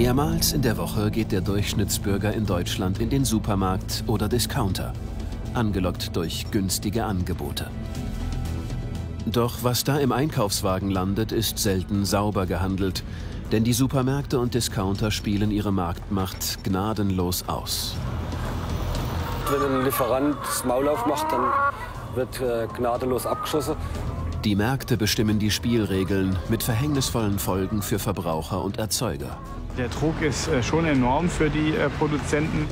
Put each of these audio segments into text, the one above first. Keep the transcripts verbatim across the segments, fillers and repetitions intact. Mehrmals in der Woche geht der Durchschnittsbürger in Deutschland in den Supermarkt oder Discounter, angelockt durch günstige Angebote. Doch was da im Einkaufswagen landet, ist selten sauber gehandelt, denn die Supermärkte und Discounter spielen ihre Marktmacht gnadenlos aus. Wenn ein Lieferant das Maul aufmacht, dann wird äh, gnadenlos abgeschossen. Die Märkte bestimmen die Spielregeln mit verhängnisvollen Folgen für Verbraucher und Erzeuger. Der Druck ist äh, schon enorm für die äh, Produzenten.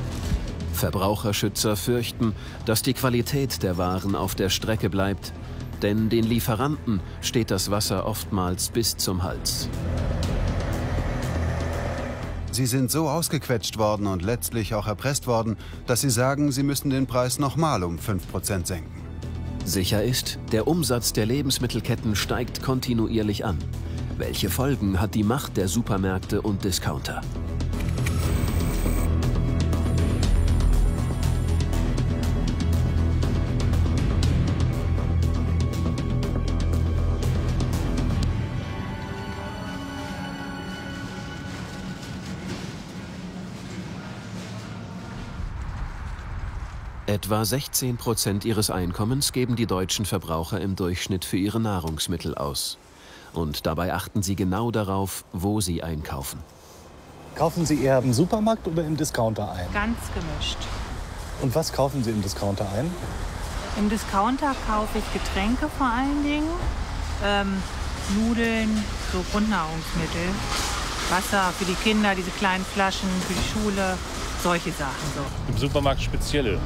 Verbraucherschützer fürchten, dass die Qualität der Waren auf der Strecke bleibt, denn den Lieferanten steht das Wasser oftmals bis zum Hals. Sie sind so ausgequetscht worden und letztlich auch erpresst worden, dass sie sagen, sie müssen den Preis nochmal um fünf Prozent senken. Sicher ist, der Umsatz der Lebensmittelketten steigt kontinuierlich an. Welche Folgen hat die Macht der Supermärkte und Discounter? Etwa sechzehn Prozent ihres Einkommens geben die deutschen Verbraucher im Durchschnitt für ihre Nahrungsmittel aus. Und dabei achten sie genau darauf, wo sie einkaufen. Kaufen Sie eher im Supermarkt oder im Discounter ein? Ganz gemischt. Und was kaufen Sie im Discounter ein? Im Discounter kaufe ich Getränke vor allen Dingen, ähm, Nudeln, so Grundnahrungsmittel, Wasser für die Kinder, diese kleinen Flaschen für die Schule, solche Sachen so. Im Supermarkt spezielle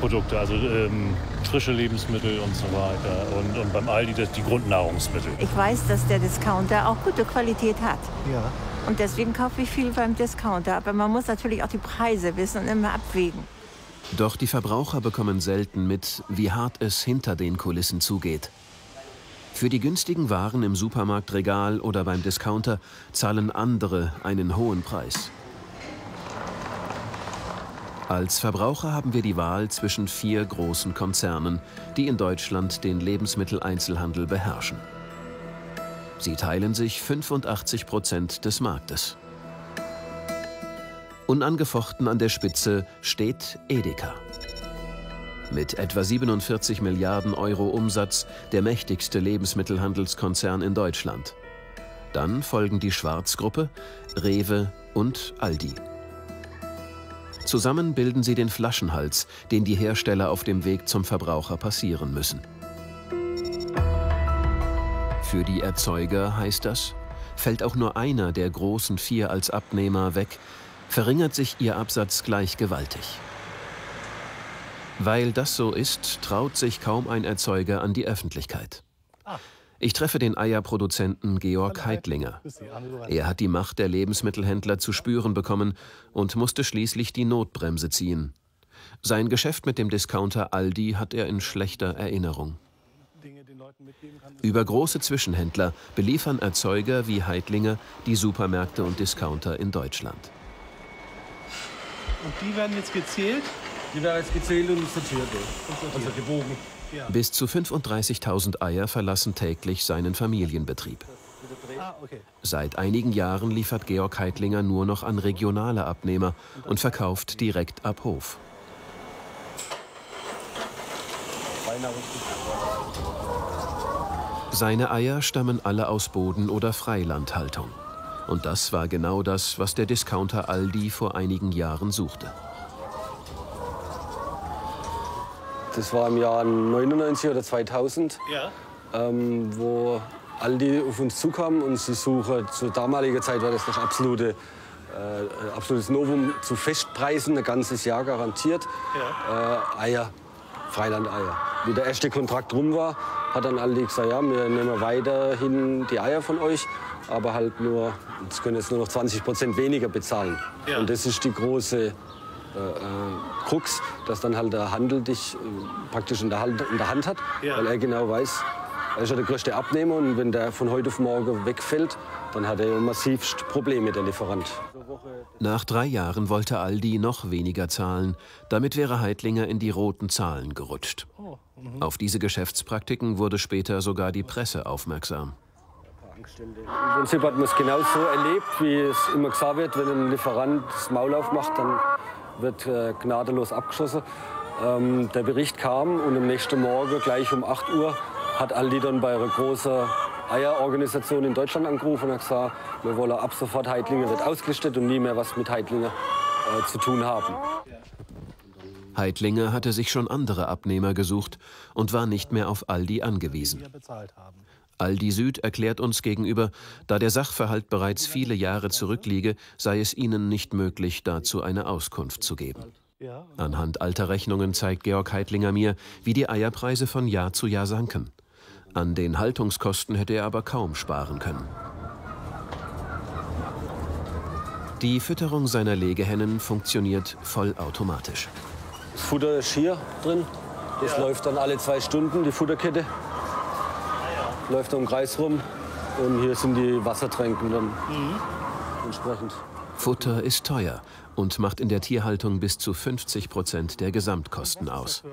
Produkte, also ähm, frische Lebensmittel und so weiter. Und, und beim Aldi das, die Grundnahrungsmittel. Ich weiß, dass der Discounter auch gute Qualität hat. Ja. Und deswegen kaufe ich viel beim Discounter. Aber man muss natürlich auch die Preise wissen und immer abwägen. Doch die Verbraucher bekommen selten mit, wie hart es hinter den Kulissen zugeht. Für die günstigen Waren im Supermarktregal oder beim Discounter zahlen andere einen hohen Preis. Als Verbraucher haben wir die Wahl zwischen vier großen Konzernen, die in Deutschland den Lebensmitteleinzelhandel beherrschen. Sie teilen sich fünfundachtzig Prozent des Marktes. Unangefochten an der Spitze steht Edeka. Mit etwa siebenundvierzig Milliarden Euro Umsatz der mächtigste Lebensmittelhandelskonzern in Deutschland. Dann folgen die Schwarzgruppe, Rewe und Aldi. Zusammen bilden sie den Flaschenhals, den die Hersteller auf dem Weg zum Verbraucher passieren müssen. Für die Erzeuger heißt das, fällt auch nur einer der großen vier als Abnehmer weg, verringert sich ihr Absatz gleich gewaltig. Weil das so ist, traut sich kaum ein Erzeuger an die Öffentlichkeit. Ich treffe den Eierproduzenten Georg Heitlinger. Er hat die Macht der Lebensmittelhändler zu spüren bekommen und musste schließlich die Notbremse ziehen. Sein Geschäft mit dem Discounter Aldi hat er in schlechter Erinnerung. Über große Zwischenhändler beliefern Erzeuger wie Heitlinger die Supermärkte und Discounter in Deutschland. Und die werden jetzt gezählt? Die werden jetzt gezählt und sortiert. Also gewogen. Bis zu fünfunddreißigtausend Eier verlassen täglich seinen Familienbetrieb. Seit einigen Jahren liefert Georg Heitlinger nur noch an regionale Abnehmer und verkauft direkt ab Hof. Seine Eier stammen alle aus Boden- oder Freilandhaltung. Und das war genau das, was der Discounter Aldi vor einigen Jahren suchte. Das war im Jahr neunundneunzig oder zweitausend, ja. ähm, wo Aldi auf uns zukam und sie suchen. Zur damaligen Zeit war das das absolute, äh, absolutes Novum, zu Festpreisen, ein ganzes Jahr garantiert, ja. äh, Eier, Freilandeier. Wie der erste Kontrakt rum war, hat dann Aldi gesagt, ja, wir nehmen weiterhin die Eier von euch, aber halt nur, jetzt können jetzt nur noch zwanzig Prozent weniger bezahlen. Ja. Und das ist die große Krux, dass dann halt der Handel dich praktisch in der Hand, in der Hand hat, ja. Weil er genau weiß, er ist ja der größte Abnehmer und wenn der von heute auf morgen wegfällt, dann hat er massivst Probleme, der Lieferant. Nach drei Jahren wollte Aldi noch weniger zahlen, damit wäre Heitlinger in die roten Zahlen gerutscht. Auf diese Geschäftspraktiken wurde später sogar die Presse aufmerksam. Tankstelle. Im Prinzip hat man es genau so erlebt, wie es immer gesagt wird, wenn ein Lieferant das Maul aufmacht, dann wird äh, gnadenlos abgeschossen. Ähm, der Bericht kam und am nächsten Morgen, gleich um acht Uhr, hat Aldi dann bei einer großen Eierorganisation in Deutschland angerufen und hat gesagt, wir wollen ab sofort Heitlinger wird ausgelistet und nie mehr was mit Heitlinger äh, zu tun haben. Heitlinger hatte sich schon andere Abnehmer gesucht und war nicht mehr auf Aldi angewiesen. Aldi Süd erklärt uns gegenüber, da der Sachverhalt bereits viele Jahre zurückliege, sei es ihnen nicht möglich, dazu eine Auskunft zu geben. Anhand alter Rechnungen zeigt Georg Heitlinger mir, wie die Eierpreise von Jahr zu Jahr sanken. An den Haltungskosten hätte er aber kaum sparen können. Die Fütterung seiner Legehennen funktioniert vollautomatisch. Das Futter ist hier drin. Das ja. läuft dann alle zwei Stunden, die Futterkette. Läuft im Kreis rum und hier sind die Wassertränken dann mhm. entsprechend. Futter ist teuer und macht in der Tierhaltung bis zu fünfzig Prozent der Gesamtkosten aus.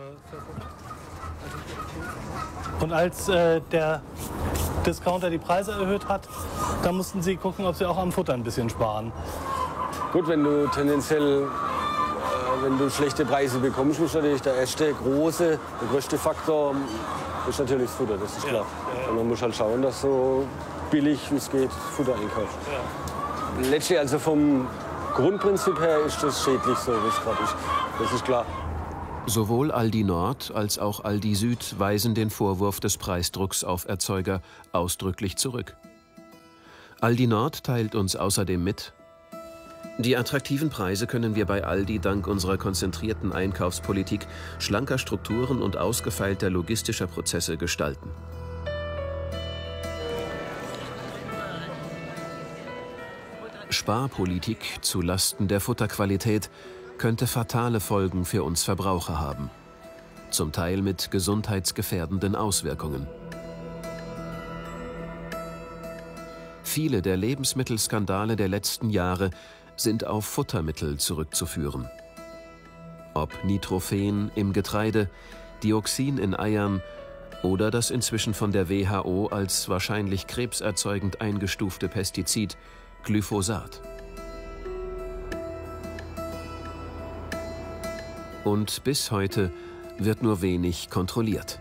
Und als äh, der Discounter die Preise erhöht hat, da mussten sie gucken, ob sie auch am Futter ein bisschen sparen. Gut, wenn du tendenziell, äh, wenn du schlechte Preise bekommst, ist natürlich der erste große, der größte Faktor. Das ist natürlich das Futter, das ist klar. Ja, ja, ja. Und man muss halt schauen, dass so billig wie es geht Futter einkauft. Ja. Letztlich also vom Grundprinzip her ist das schädlich, so wie es gerade ist. Das ist klar. Sowohl Aldi Nord als auch Aldi Süd weisen den Vorwurf des Preisdrucks auf Erzeuger ausdrücklich zurück. Aldi Nord teilt uns außerdem mit, die attraktiven Preise können wir bei Aldi dank unserer konzentrierten Einkaufspolitik, schlanker Strukturen und ausgefeilter logistischer Prozesse gestalten. Sparpolitik zu Lasten der Futterqualität könnte fatale Folgen für uns Verbraucher haben, zum Teil mit gesundheitsgefährdenden Auswirkungen. Viele der Lebensmittelskandale der letzten Jahre sind auf Futtermittel zurückzuführen. Ob Nitrophen im Getreide, Dioxin in Eiern oder das inzwischen von der W H O als wahrscheinlich krebserzeugend eingestufte Pestizid Glyphosat. Und bis heute wird nur wenig kontrolliert.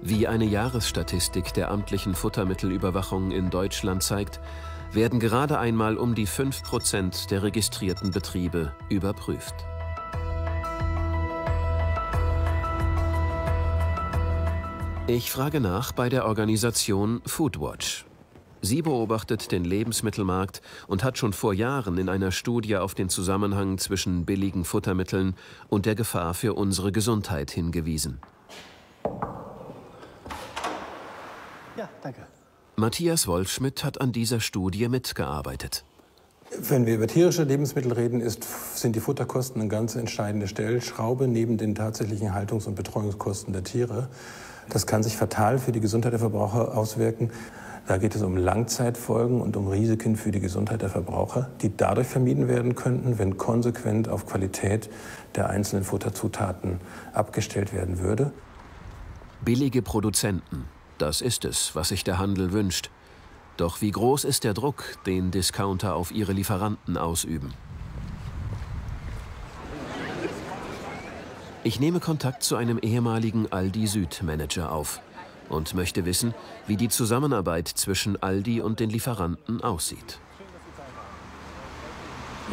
Wie eine Jahresstatistik der amtlichen Futtermittelüberwachung in Deutschland zeigt, werden gerade einmal um die fünf Prozent der registrierten Betriebe überprüft. Ich frage nach bei der Organisation Foodwatch. Sie beobachtet den Lebensmittelmarkt und hat schon vor Jahren in einer Studie auf den Zusammenhang zwischen billigen Futtermitteln und der Gefahr für unsere Gesundheit hingewiesen. Ja, danke. Matthias Wolfschmidt hat an dieser Studie mitgearbeitet. Wenn wir über tierische Lebensmittel reden, ist, sind die Futterkosten eine ganz entscheidende Stellschraube neben den tatsächlichen Haltungs- und Betreuungskosten der Tiere. Das kann sich fatal für die Gesundheit der Verbraucher auswirken. Da geht es um Langzeitfolgen und um Risiken für die Gesundheit der Verbraucher, die dadurch vermieden werden könnten, wenn konsequent auf Qualität der einzelnen Futterzutaten abgestellt werden würde. Billige Produzenten. Das ist es, was sich der Handel wünscht. Doch wie groß ist der Druck, den Discounter auf ihre Lieferanten ausüben? Ich nehme Kontakt zu einem ehemaligen Aldi Süd-Manager auf und möchte wissen, wie die Zusammenarbeit zwischen Aldi und den Lieferanten aussieht.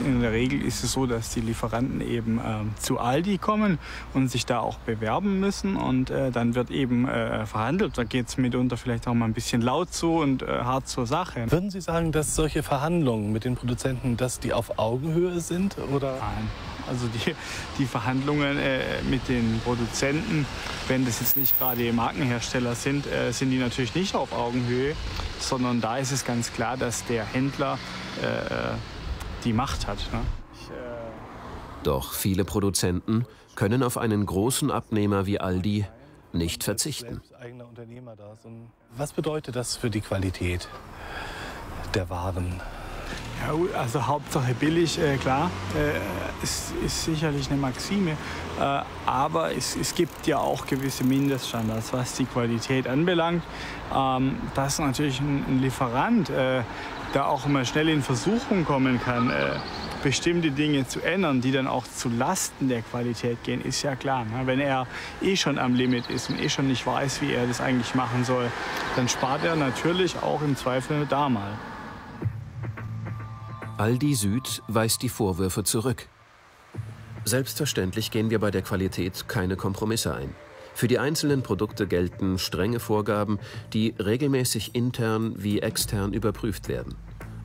In der Regel ist es so, dass die Lieferanten eben äh, zu Aldi kommen und sich da auch bewerben müssen. Und äh, dann wird eben äh, verhandelt. Da geht es mitunter vielleicht auch mal ein bisschen laut zu und äh, hart zur Sache. Würden Sie sagen, dass solche Verhandlungen mit den Produzenten, dass die auf Augenhöhe sind? Oder? Nein. Also die, die Verhandlungen äh, mit den Produzenten, wenn das jetzt nicht gerade Markenhersteller sind, äh, sind die natürlich nicht auf Augenhöhe. Sondern da ist es ganz klar, dass der Händler äh, die Macht hat. Ne? Doch viele Produzenten können auf einen großen Abnehmer wie Aldi nicht verzichten. Was bedeutet das für die Qualität der Waren? Ja, also Hauptsache billig, äh, klar, äh, ist, ist sicherlich eine Maxime. Äh, aber es, es gibt ja auch gewisse Mindeststandards, was die Qualität anbelangt. Ähm, dass natürlich ein, ein Lieferant äh, da auch immer schnell in Versuchung kommen kann, äh, bestimmte Dinge zu ändern, die dann auch zu Lasten der Qualität gehen, ist ja klar. Ne? Wenn er eh schon am Limit ist und eh schon nicht weiß, wie er das eigentlich machen soll, dann spart er natürlich auch im Zweifel da mal. Aldi Süd weist die Vorwürfe zurück. Selbstverständlich gehen wir bei der Qualität keine Kompromisse ein. Für die einzelnen Produkte gelten strenge Vorgaben, die regelmäßig intern wie extern überprüft werden.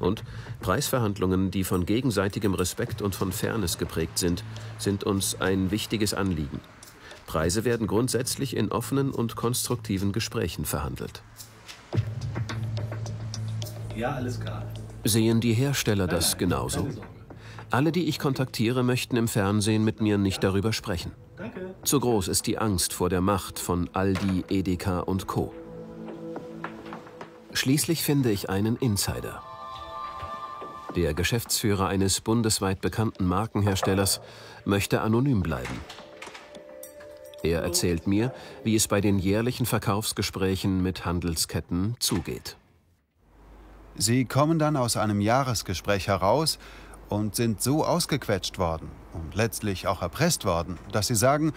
Und Preisverhandlungen, die von gegenseitigem Respekt und von Fairness geprägt sind, sind uns ein wichtiges Anliegen. Preise werden grundsätzlich in offenen und konstruktiven Gesprächen verhandelt. Ja, alles klar. Sehen die Hersteller das genauso? Alle, die ich kontaktiere, möchten im Fernsehen mit mir nicht darüber sprechen. Zu groß ist die Angst vor der Macht von Aldi, Edeka und Co. Schließlich finde ich einen Insider. Der Geschäftsführer eines bundesweit bekannten Markenherstellers möchte anonym bleiben. Er erzählt mir, wie es bei den jährlichen Verkaufsgesprächen mit Handelsketten zugeht. Sie kommen dann aus einem Jahresgespräch heraus und sind so ausgequetscht worden und letztlich auch erpresst worden, dass sie sagen,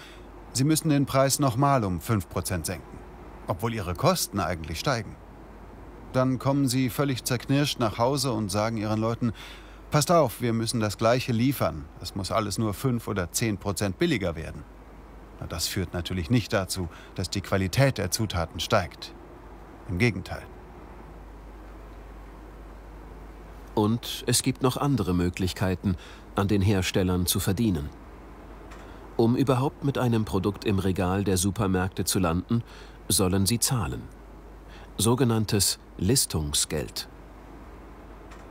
sie müssen den Preis nochmal um fünf Prozent senken, obwohl ihre Kosten eigentlich steigen. Dann kommen sie völlig zerknirscht nach Hause und sagen ihren Leuten, passt auf, wir müssen das Gleiche liefern. Es muss alles nur fünf oder zehn Prozent billiger werden. Na, das führt natürlich nicht dazu, dass die Qualität der Zutaten steigt. Im Gegenteil. Und es gibt noch andere Möglichkeiten, an den Herstellern zu verdienen. Um überhaupt mit einem Produkt im Regal der Supermärkte zu landen, sollen sie zahlen. Sogenanntes Listungsgeld.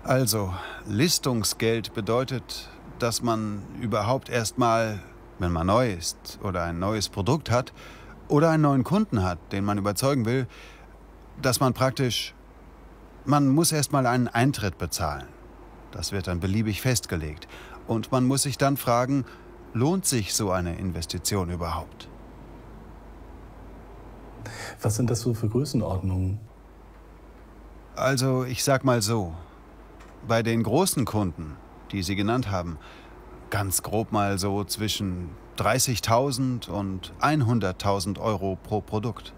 Also, Listungsgeld bedeutet, dass man überhaupt erstmal, wenn man neu ist oder ein neues Produkt hat oder einen neuen Kunden hat, den man überzeugen will, dass man praktisch, man muss erstmal einen Eintritt bezahlen. Das wird dann beliebig festgelegt. Und man muss sich dann fragen, lohnt sich so eine Investition überhaupt? Was sind das so für Größenordnungen? Also, ich sag mal so, bei den großen Kunden, die Sie genannt haben, ganz grob mal so zwischen dreißigtausend und hunderttausend Euro pro Produkt.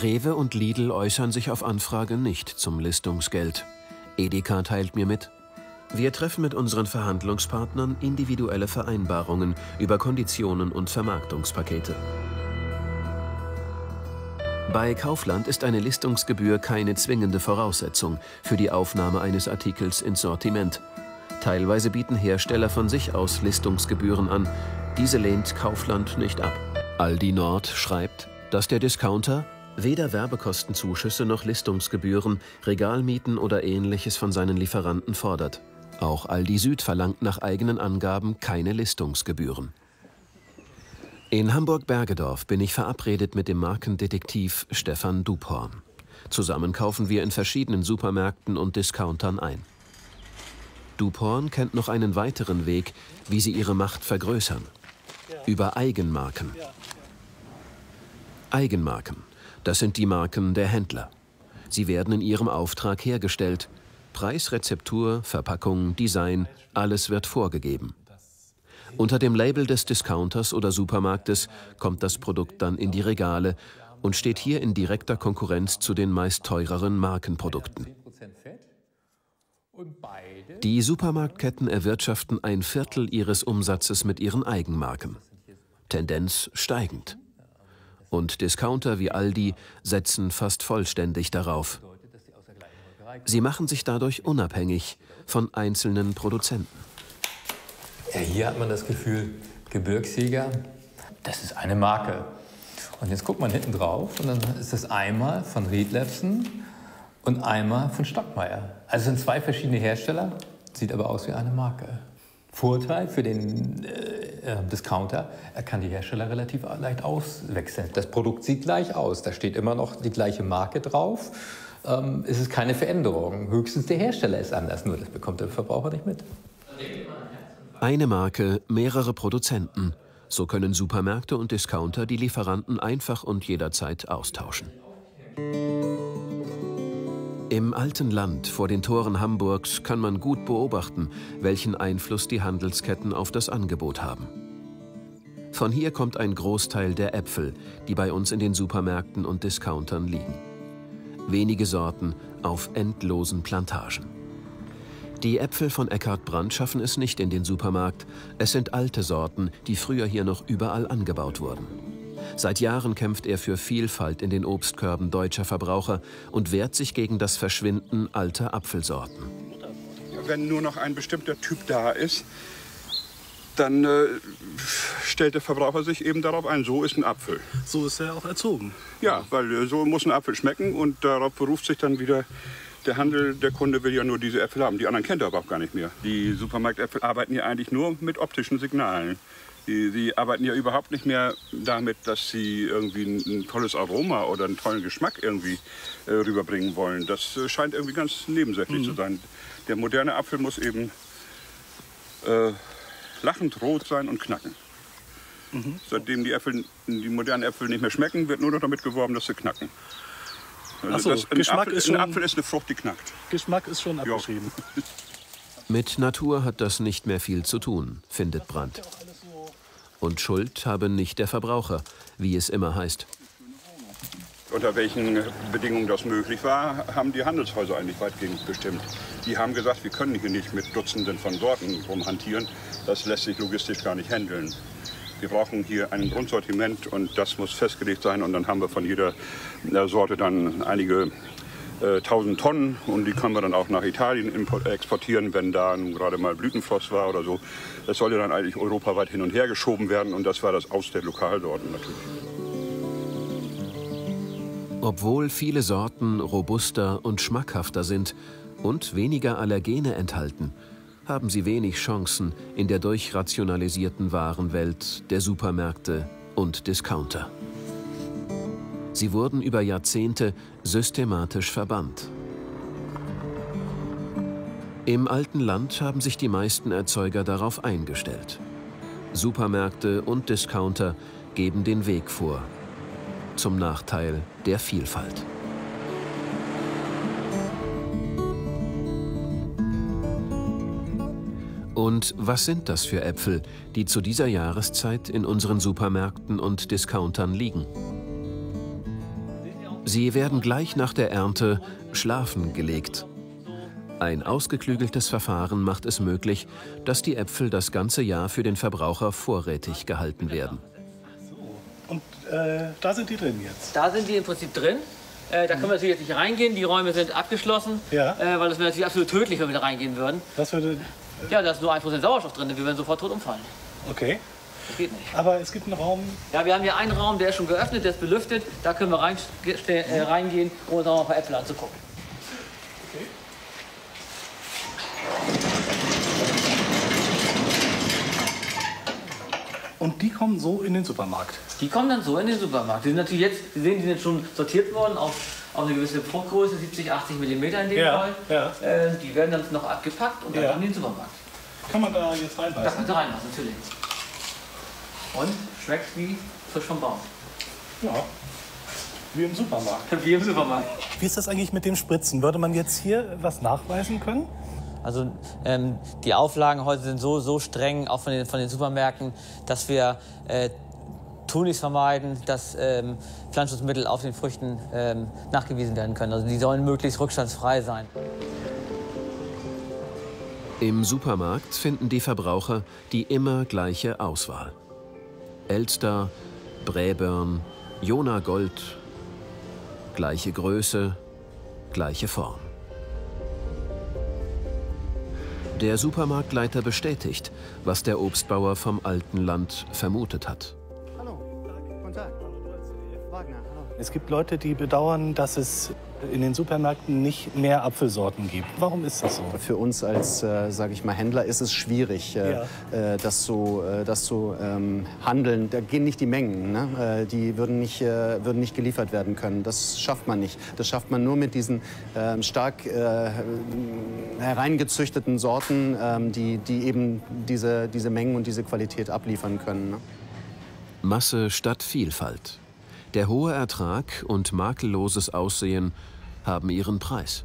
Rewe und Lidl äußern sich auf Anfrage nicht zum Listungsgeld. Edeka teilt mir mit: Wir treffen mit unseren Verhandlungspartnern individuelle Vereinbarungen über Konditionen und Vermarktungspakete. Bei Kaufland ist eine Listungsgebühr keine zwingende Voraussetzung für die Aufnahme eines Artikels ins Sortiment. Teilweise bieten Hersteller von sich aus Listungsgebühren an. Diese lehnt Kaufland nicht ab. Aldi Nord schreibt, dass der Discounter weder Werbekostenzuschüsse noch Listungsgebühren, Regalmieten oder Ähnliches von seinen Lieferanten fordert. Auch Aldi Süd verlangt nach eigenen Angaben keine Listungsgebühren. In Hamburg-Bergedorf bin ich verabredet mit dem Markendetektiv Stefan Duporn. Zusammen kaufen wir in verschiedenen Supermärkten und Discountern ein. Duporn kennt noch einen weiteren Weg, wie sie ihre Macht vergrößern. Über Eigenmarken. Eigenmarken, das sind die Marken der Händler. Sie werden in ihrem Auftrag hergestellt. Preis, Rezeptur, Verpackung, Design, alles wird vorgegeben. Unter dem Label des Discounters oder Supermarktes kommt das Produkt dann in die Regale und steht hier in direkter Konkurrenz zu den meist teureren Markenprodukten. Die Supermarktketten erwirtschaften ein Viertel ihres Umsatzes mit ihren Eigenmarken. Tendenz steigend. Und Discounter wie Aldi setzen fast vollständig darauf. Sie machen sich dadurch unabhängig von einzelnen Produzenten. Ja, hier hat man das Gefühl, Gebirgsjäger, das ist eine Marke. Und jetzt guckt man hinten drauf und dann ist das einmal von Riedlepsen und einmal von Stockmeier. Also sind zwei verschiedene Hersteller, sieht aber aus wie eine Marke. Vorteil für den äh, Discounter, er kann die Hersteller relativ leicht auswechseln. Das Produkt sieht gleich aus, da steht immer noch die gleiche Marke drauf. ähm, ist es keine Veränderung. Höchstens der Hersteller ist anders, nur das bekommt der Verbraucher nicht mit. Eine Marke, mehrere Produzenten. So können Supermärkte und Discounter die Lieferanten einfach und jederzeit austauschen. Im alten Land vor den Toren Hamburgs kann man gut beobachten, welchen Einfluss die Handelsketten auf das Angebot haben. Von hier kommt ein Großteil der Äpfel, die bei uns in den Supermärkten und Discountern liegen. Wenige Sorten auf endlosen Plantagen. Die Äpfel von Eckart Brand schaffen es nicht in den Supermarkt. Es sind alte Sorten, die früher hier noch überall angebaut wurden. Seit Jahren kämpft er für Vielfalt in den Obstkörben deutscher Verbraucher und wehrt sich gegen das Verschwinden alter Apfelsorten. Wenn nur noch ein bestimmter Typ da ist, dann äh, stellt der Verbraucher sich eben darauf ein, so ist ein Apfel. So ist er auch erzogen. Ja, weil so muss ein Apfel schmecken und darauf beruft sich dann wieder der Handel. Der Kunde will ja nur diese Äpfel haben, die anderen kennt er aber auch gar nicht mehr. Die Supermarktäpfel arbeiten ja eigentlich nur mit optischen Signalen. Die, die arbeiten ja überhaupt nicht mehr damit, dass sie irgendwie ein, ein tolles Aroma oder einen tollen Geschmack irgendwie äh, rüberbringen wollen. Das äh, scheint irgendwie ganz nebensächlich mhm. zu sein. Der moderne Apfel muss eben äh, lachend rot sein und knacken. Mhm. Seitdem die, Äpfel, die modernen Äpfel nicht mehr schmecken, wird nur noch damit geworben, dass sie knacken. Also Ach so, das, ein, Geschmack Apfel, ist schon, ein Apfel ist eine Frucht, die knackt. Geschmack ist schon abgeschrieben. Ja. Mit Natur hat das nicht mehr viel zu tun, findet Brandt. Und Schuld habe nicht der Verbraucher, wie es immer heißt. Unter welchen Bedingungen das möglich war, haben die Handelshäuser eigentlich weitgehend bestimmt. Die haben gesagt, wir können hier nicht mit Dutzenden von Sorten rumhantieren. Das lässt sich logistisch gar nicht handeln. Wir brauchen hier ein Grundsortiment und das muss festgelegt sein. Und dann haben wir von jeder Sorte dann einige äh, tausend Tonnen. Und die können wir dann auch nach Italien exportieren, wenn da nun gerade mal Blütenfrost war oder so. Das sollte dann eigentlich europaweit hin und her geschoben werden. Und das war das Aus der Lokalsorten natürlich. Obwohl viele Sorten robuster und schmackhafter sind und weniger Allergene enthalten, haben sie wenig Chancen in der durchrationalisierten Warenwelt der Supermärkte und Discounter. Sie wurden über Jahrzehnte systematisch verbannt. Im alten Land haben sich die meisten Erzeuger darauf eingestellt. Supermärkte und Discounter geben den Weg vor, zum Nachteil der Vielfalt. Und was sind das für Äpfel, die zu dieser Jahreszeit in unseren Supermärkten und Discountern liegen? Sie werden gleich nach der Ernte schlafen gelegt. Ein ausgeklügeltes Verfahren macht es möglich, dass die Äpfel das ganze Jahr für den Verbraucher vorrätig gehalten werden. Und äh, da sind die drin jetzt? Da sind die im Prinzip drin. Äh, da können wir natürlich jetzt nicht reingehen. Die Räume sind abgeschlossen, ja. äh, weil das wäre natürlich absolut tödlich, wenn wir da reingehen würden. Das würde Ja, da ist nur ein Prozent Sauerstoff drin, wir werden sofort tot umfallen. Okay. Das geht nicht. Aber es gibt einen Raum... Ja, wir haben hier einen Raum, der ist schon geöffnet, der ist belüftet. Da können wir rein, äh, reingehen, um uns auch noch ein paar Äpfel anzugucken. Okay. Und die kommen so in den Supermarkt? Die kommen dann so in den Supermarkt. Die sind natürlich jetzt, Sie sehen, die sind schon sortiert worden auf, auf eine gewisse Fruchtgröße, siebzig, achtzig Millimeter in dem ja, Fall. Ja. Äh, die werden dann noch abgepackt und dann ja. in den Supermarkt. Kann man da jetzt reinbeißen? Das kann man reinbeißen, natürlich. Und schmeckt wie frisch vom Baum. Ja, wie im Supermarkt. Wie im Supermarkt. Wie ist das eigentlich mit dem Spritzen? Würde man jetzt hier was nachweisen können? Also ähm, die Auflagen heute sind so, so streng, auch von den, von den Supermärkten, dass wir äh, tunlichst vermeiden, dass ähm, Pflanzenschutzmittel auf den Früchten ähm, nachgewiesen werden können. Also die sollen möglichst rückstandsfrei sein. Im Supermarkt finden die Verbraucher die immer gleiche Auswahl. Elster, Bräbern, Jona Gold, gleiche Größe, gleiche Form. Der Supermarktleiter bestätigt, was der Obstbauer vom alten Land vermutet hat. Hallo, guten Tag. Wagner. Hallo. Es gibt Leute, die bedauern, dass es in den Supermärkten nicht mehr Apfelsorten gibt. Warum ist das so? Für uns als äh, sage ich mal, Händler ist es schwierig, äh, ja. äh, das zu, äh, das zu ähm, handeln. Da gehen nicht die Mengen, ne? äh, die würden nicht, äh, würden nicht geliefert werden können. Das schafft man nicht. Das schafft man nur mit diesen äh, stark äh, hereingezüchteten Sorten, äh, die, die eben diese, diese Mengen und diese Qualität abliefern können. Ne? Masse statt Vielfalt. Der hohe Ertrag und makelloses Aussehen haben ihren Preis.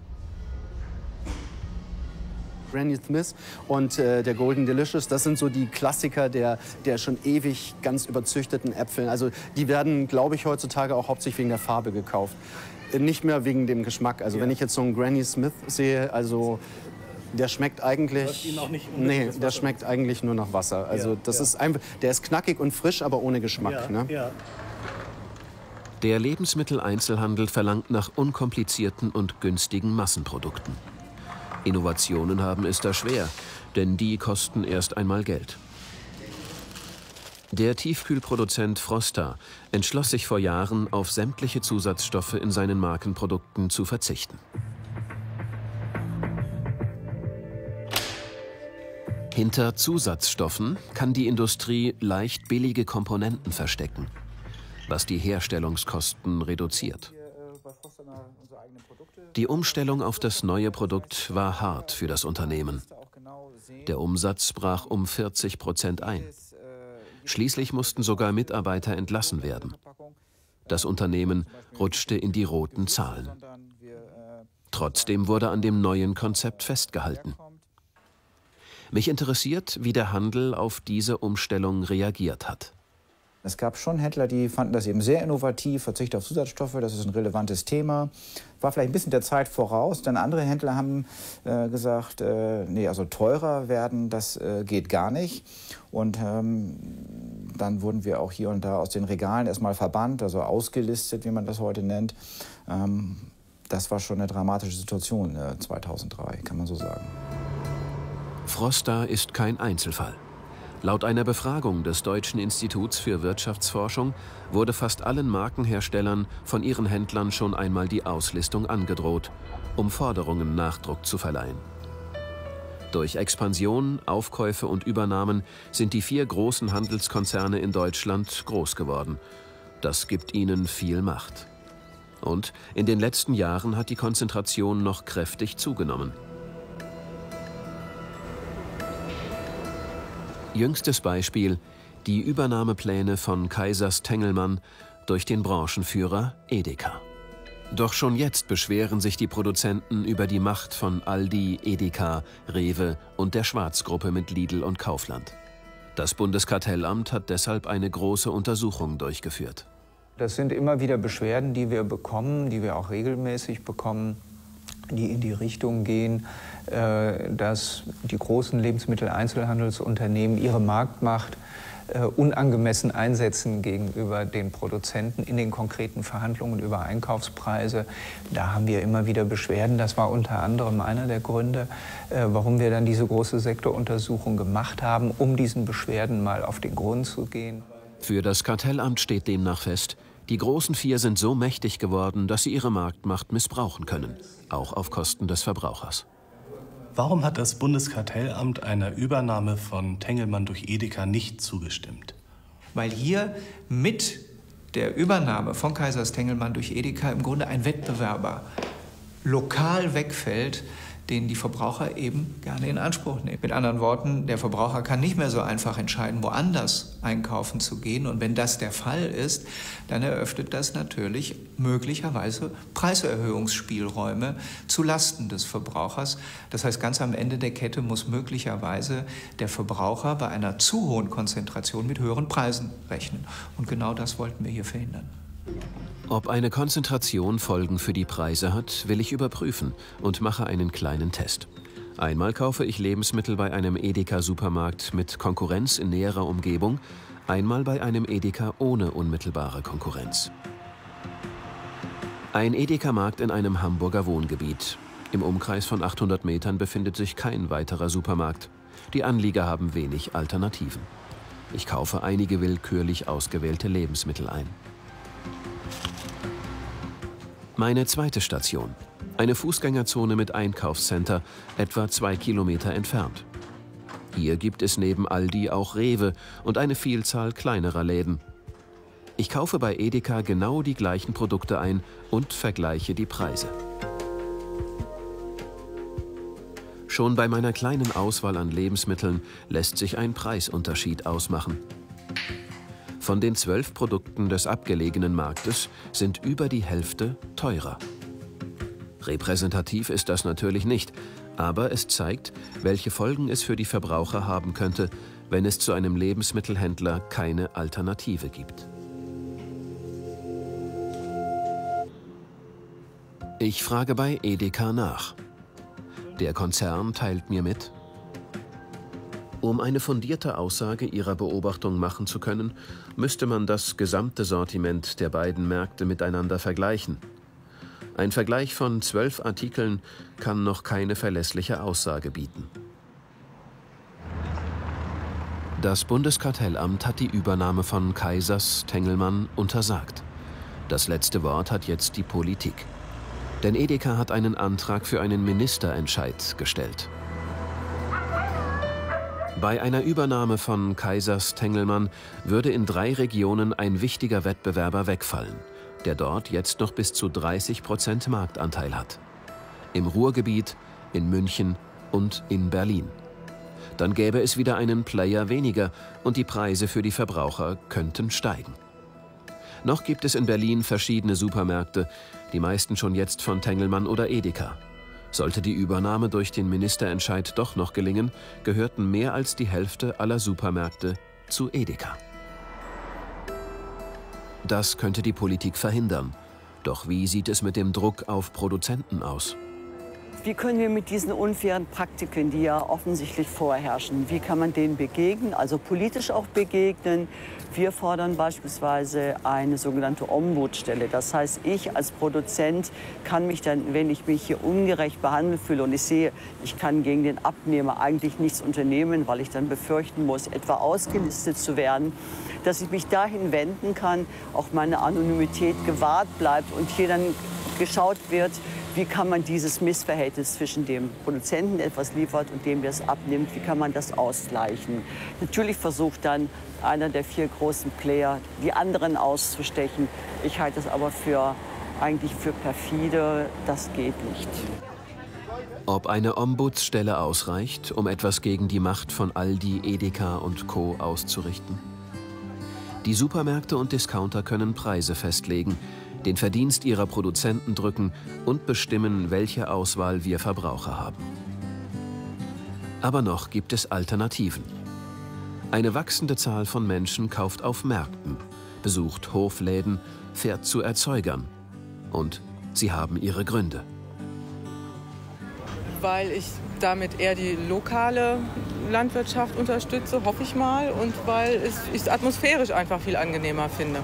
Granny Smith und äh, der Golden Delicious, das sind so die Klassiker der, der schon ewig ganz überzüchteten Äpfeln. Also die werden, glaube ich, heutzutage auch hauptsächlich wegen der Farbe gekauft. Nicht mehr wegen dem Geschmack. Also ja. Wenn ich jetzt so einen Granny Smith sehe, also der schmeckt eigentlich, auch nicht nee, der schmeckt eigentlich nur nach Wasser. Also ja, das ja. ist einfach, der ist knackig und frisch, aber ohne Geschmack. Ja, ne? ja. Der Lebensmitteleinzelhandel verlangt nach unkomplizierten und günstigen Massenprodukten. Innovationen haben es da schwer, denn die kosten erst einmal Geld. Der Tiefkühlproduzent Frosta entschloss sich vor Jahren, auf sämtliche Zusatzstoffe in seinen Markenprodukten zu verzichten. Hinter Zusatzstoffen kann die Industrie leicht billige Komponenten verstecken, was die Herstellungskosten reduziert. Die Umstellung auf das neue Produkt war hart für das Unternehmen. Der Umsatz brach um vierzig Prozent ein. Schließlich mussten sogar Mitarbeiter entlassen werden. Das Unternehmen rutschte in die roten Zahlen. Trotzdem wurde an dem neuen Konzept festgehalten. Mich interessiert, wie der Handel auf diese Umstellung reagiert hat. Es gab schon Händler, die fanden das eben sehr innovativ, Verzicht auf Zusatzstoffe, das ist ein relevantes Thema. War vielleicht ein bisschen der Zeit voraus, denn andere Händler haben äh, gesagt, äh, nee, also teurer werden, das äh, geht gar nicht. Und ähm, dann wurden wir auch hier und da aus den Regalen erstmal verbannt, also ausgelistet, wie man das heute nennt. Ähm, das war schon eine dramatische Situation äh, zweitausenddrei, kann man so sagen. Frosta ist kein Einzelfall. Laut einer Befragung des Deutschen Instituts für Wirtschaftsforschung wurde fast allen Markenherstellern von ihren Händlern schon einmal die Auslistung angedroht, um Forderungen Nachdruck zu verleihen. Durch Expansion, Aufkäufe und Übernahmen sind die vier großen Handelskonzerne in Deutschland groß geworden. Das gibt ihnen viel Macht. Und in den letzten Jahren hat die Konzentration noch kräftig zugenommen. Jüngstes Beispiel, die Übernahmepläne von Kaisers Tengelmann durch den Branchenführer Edeka. Doch schon jetzt beschweren sich die Produzenten über die Macht von Aldi, Edeka, Rewe und der Schwarzgruppe mit Lidl und Kaufland. Das Bundeskartellamt hat deshalb eine große Untersuchung durchgeführt. Das sind immer wieder Beschwerden, die wir bekommen, die wir auch regelmäßig bekommen, die in die Richtung gehen, dass die großen Lebensmitteleinzelhandelsunternehmen ihre Marktmacht unangemessen einsetzen gegenüber den Produzenten in den konkreten Verhandlungen über Einkaufspreise. Da haben wir immer wieder Beschwerden. Das war unter anderem einer der Gründe, warum wir dann diese große Sektoruntersuchung gemacht haben, um diesen Beschwerden mal auf den Grund zu gehen. Für das Kartellamt steht demnach fest, die großen vier sind so mächtig geworden, dass sie ihre Marktmacht missbrauchen können, auch auf Kosten des Verbrauchers. Warum hat das Bundeskartellamt einer Übernahme von Tengelmann durch Edeka nicht zugestimmt? Weil hier mit der Übernahme von Kaisers Tengelmann durch Edeka im Grunde ein Wettbewerber lokal wegfällt, den die Verbraucher eben gerne in Anspruch nehmen. Mit anderen Worten, der Verbraucher kann nicht mehr so einfach entscheiden, woanders einkaufen zu gehen. Und wenn das der Fall ist, dann eröffnet das natürlich möglicherweise Preiserhöhungsspielräume zu Lasten des Verbrauchers. Das heißt, ganz am Ende der Kette muss möglicherweise der Verbraucher bei einer zu hohen Konzentration mit höheren Preisen rechnen. Und genau das wollten wir hier verhindern. Ob eine Konzentration Folgen für die Preise hat, will ich überprüfen und mache einen kleinen Test. Einmal kaufe ich Lebensmittel bei einem Edeka-Supermarkt mit Konkurrenz in näherer Umgebung, einmal bei einem Edeka ohne unmittelbare Konkurrenz. Ein Edeka-Markt in einem Hamburger Wohngebiet. Im Umkreis von achthundert Metern befindet sich kein weiterer Supermarkt. Die Anlieger haben wenig Alternativen. Ich kaufe einige willkürlich ausgewählte Lebensmittel ein. Meine zweite Station. Eine Fußgängerzone mit Einkaufscenter, etwa zwei Kilometer entfernt. Hier gibt es neben Aldi auch Rewe und eine Vielzahl kleinerer Läden. Ich kaufe bei Edeka genau die gleichen Produkte ein und vergleiche die Preise. Schon bei meiner kleinen Auswahl an Lebensmitteln lässt sich ein Preisunterschied ausmachen. Von den zwölf Produkten des abgelegenen Marktes sind über die Hälfte teurer. Repräsentativ ist das natürlich nicht, aber es zeigt, welche Folgen es für die Verbraucher haben könnte, wenn es zu einem Lebensmittelhändler keine Alternative gibt. Ich frage bei Edeka nach. Der Konzern teilt mir mit. Um eine fundierte Aussage ihrer Beobachtung machen zu können, müsste man das gesamte Sortiment der beiden Märkte miteinander vergleichen. Ein Vergleich von zwölf Artikeln kann noch keine verlässliche Aussage bieten. Das Bundeskartellamt hat die Übernahme von Kaisers Tengelmann untersagt. Das letzte Wort hat jetzt die Politik. Denn Edeka hat einen Antrag für einen Ministerentscheid gestellt. Bei einer Übernahme von Kaisers Tengelmann würde in drei Regionen ein wichtiger Wettbewerber wegfallen, der dort jetzt noch bis zu dreißig Prozent Marktanteil hat. Im Ruhrgebiet, in München und in Berlin. Dann gäbe es wieder einen Player weniger und die Preise für die Verbraucher könnten steigen. Noch gibt es in Berlin verschiedene Supermärkte, die meisten schon jetzt von Tengelmann oder Edeka. Sollte die Übernahme durch den Ministerentscheid doch noch gelingen, gehörten mehr als die Hälfte aller Supermärkte zu Edeka. Das könnte die Politik verhindern. Doch wie sieht es mit dem Druck auf Produzenten aus? Wie können wir mit diesen unfairen Praktiken, die ja offensichtlich vorherrschen, wie kann man denen begegnen, also politisch auch begegnen? Wir fordern beispielsweise eine sogenannte Ombudsstelle. Das heißt, ich als Produzent kann mich dann, wenn ich mich hier ungerecht behandelt fühle und ich sehe, ich kann gegen den Abnehmer eigentlich nichts unternehmen, weil ich dann befürchten muss, etwa ausgelistet zu werden, dass ich mich dahin wenden kann, auch meine Anonymität gewahrt bleibt und hier dann geschaut wird, wie kann man dieses Missverhältnis zwischen dem Produzenten, der etwas liefert, und dem, der es abnimmt, wie kann man das ausgleichen? Natürlich versucht dann einer der vier großen Player, die anderen auszustechen. Ich halte es aber für, eigentlich für perfide. Das geht nicht. Ob eine Ombudsstelle ausreicht, um etwas gegen die Macht von Aldi, Edeka und Co. auszurichten? Die Supermärkte und Discounter können Preise festlegen, den Verdienst ihrer Produzenten drücken und bestimmen, welche Auswahl wir Verbraucher haben. Aber noch gibt es Alternativen. Eine wachsende Zahl von Menschen kauft auf Märkten, besucht Hofläden, fährt zu Erzeugern. Und sie haben ihre Gründe. Weil ich damit eher die lokale Landwirtschaft unterstütze, hoffe ich mal, und weil ich es atmosphärisch einfach viel angenehmer finde.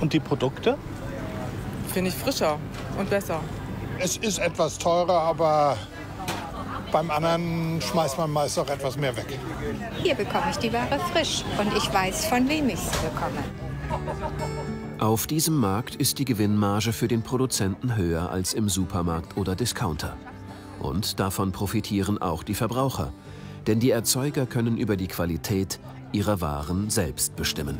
Und die Produkte? Finde ich frischer und besser. Es ist etwas teurer, aber beim anderen schmeißt man meist auch etwas mehr weg. Hier bekomme ich die Ware frisch und ich weiß, von wem ich sie bekomme. Auf diesem Markt ist die Gewinnmarge für den Produzenten höher als im Supermarkt oder Discounter. Und davon profitieren auch die Verbraucher. Denn die Erzeuger können über die Qualität ihrer Waren selbst bestimmen.